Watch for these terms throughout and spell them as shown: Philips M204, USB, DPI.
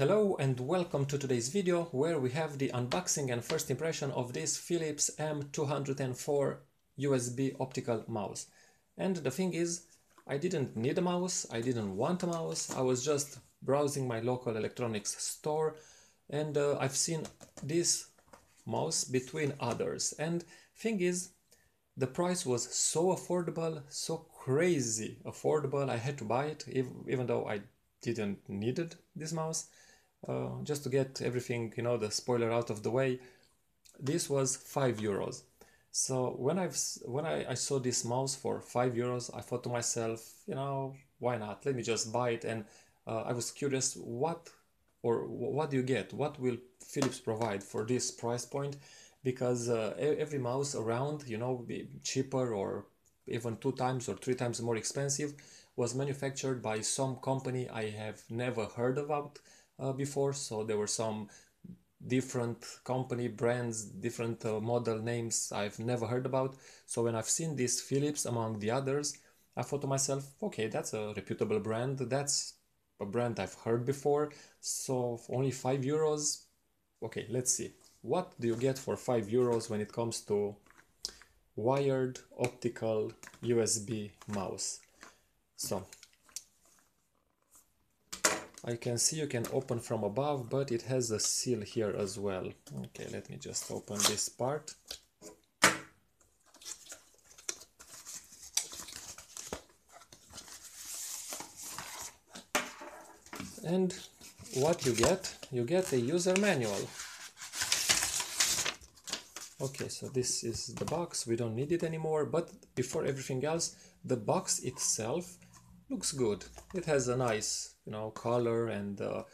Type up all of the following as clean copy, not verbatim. Hello and welcome to today's video where we have the unboxing and first impression of this Philips M204 USB optical mouse. And the thing is, I didn't need a mouse, I didn't want a mouse, I was just browsing my local electronics store and I've seen this mouse between others. And thing is, the price was so affordable, so crazy affordable, I had to buy it even though I didn't need this mouse. Just to get everything, you know, the spoiler out of the way, this was €5. So when I saw this mouse for €5, I thought to myself, you know, why not? Let me just buy it. And I was curious, what do you get? What will Philips provide for this price point? Because every mouse around, you know, be cheaper or even 2 times or 3 times more expensive, was manufactured by some company I have never heard about. Before, so there were some different company brands, different model names I've never heard about. So when I've seen this Philips among the others, I thought to myself, okay, that's a reputable brand, that's a brand I've heard before, so only €5, okay, let's see. What do you get for €5 when it comes to wired optical USB mouse? So I can see you can open from above, but it has a seal here as well. Okay, let me just open this part. And what you get a user manual. Okay, so this is the box, we don't need it anymore, but before everything else, the box itself looks good. It has a nice, you know, color and the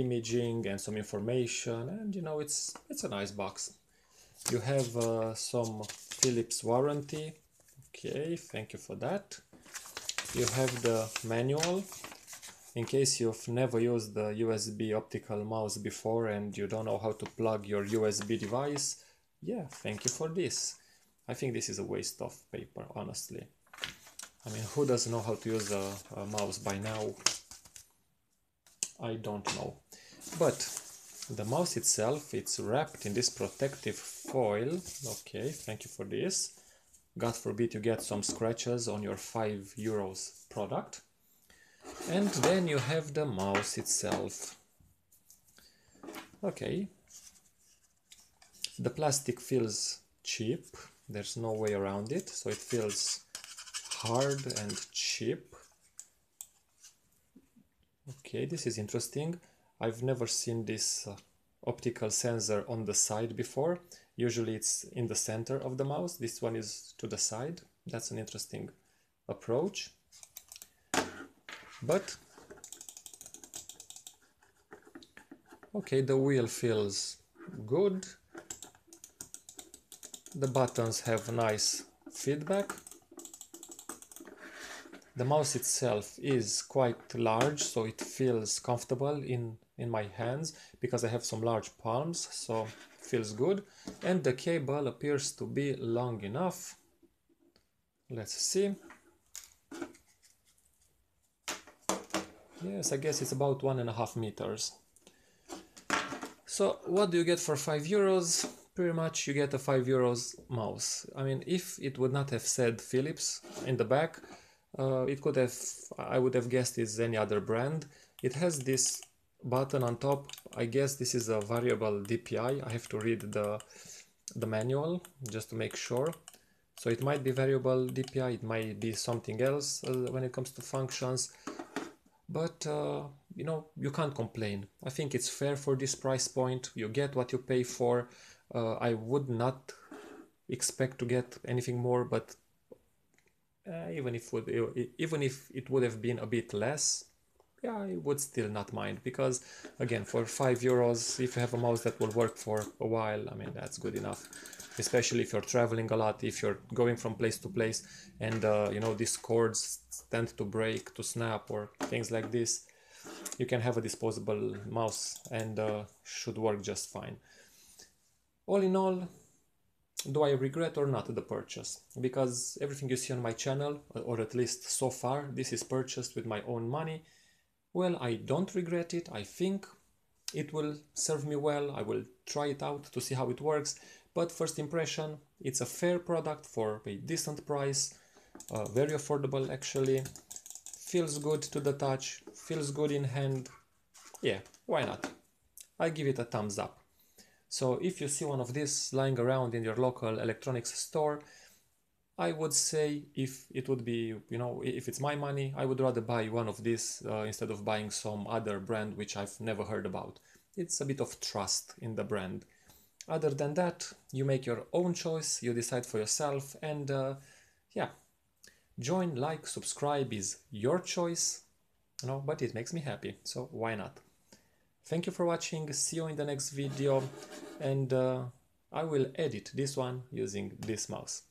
imaging and some information, and you know, it's a nice box. You have some Philips warranty. Okay, thank you for that. You have the manual in case you've never used the USB optical mouse before and you don't know how to plug your USB device. Yeah, thank you for this. I think this is a waste of paper, honestly. I mean, who doesn't know how to use a mouse by now? I don't know. But the mouse itself, it's wrapped in this protective foil. Okay, thank you for this. God forbid you get some scratches on your €5 product. And then you have the mouse itself. Okay. The plastic feels cheap. There's no way around it, so it feels hard and cheap. Okay, this is interesting. I've never seen this optical sensor on the side before. Usually it's in the center of the mouse. This one is to the side. That's an interesting approach. But okay, the wheel feels good. The buttons have nice feedback. The mouse itself is quite large, so it feels comfortable in my hands because I have some large palms, so it feels good. And the cable appears to be long enough. Let's see. Yes, I guess it's about 1.5 meters. So what do you get for €5? Pretty much you get a €5 mouse. I mean, if it would not have said Philips in the back, it could have, I would have guessed it's any other brand. It has this button on top. I guess this is a variable DPI. I have to read the manual just to make sure. So it might be variable DPI, it might be something else when it comes to functions. But, you know, you can't complain. I think it's fair for this price point. You get what you pay for. I would not expect to get anything more, but even if it would have been a bit less, yeah, I would still not mind, because again, for €5, if you have a mouse that will work for a while, I mean, that's good enough, especially if you're traveling a lot, if you're going from place to place and you know, these cords tend to break, to snap or things like this, you can have a disposable mouse and should work just fine. All in all, do I regret or not the purchase? Because everything you see on my channel, or at least so far, this is purchased with my own money. Well, I don't regret it. I think it will serve me well. I will try it out to see how it works, but first impression, it's a fair product for a decent price, very affordable actually, feels good to the touch, feels good in hand. Yeah, why not? I give it a thumbs up. So if you see one of these lying around in your local electronics store, I would say, if it would be, you know, if it's my money, I would rather buy one of these instead of buying some other brand which I've never heard about. It's a bit of trust in the brand. Other than that, you make your own choice, you decide for yourself, and yeah, join, like, subscribe is your choice, you know, but it makes me happy, so why not? Thank you for watching, see you in the next video, and I will edit this one using this mouse.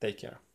Take care.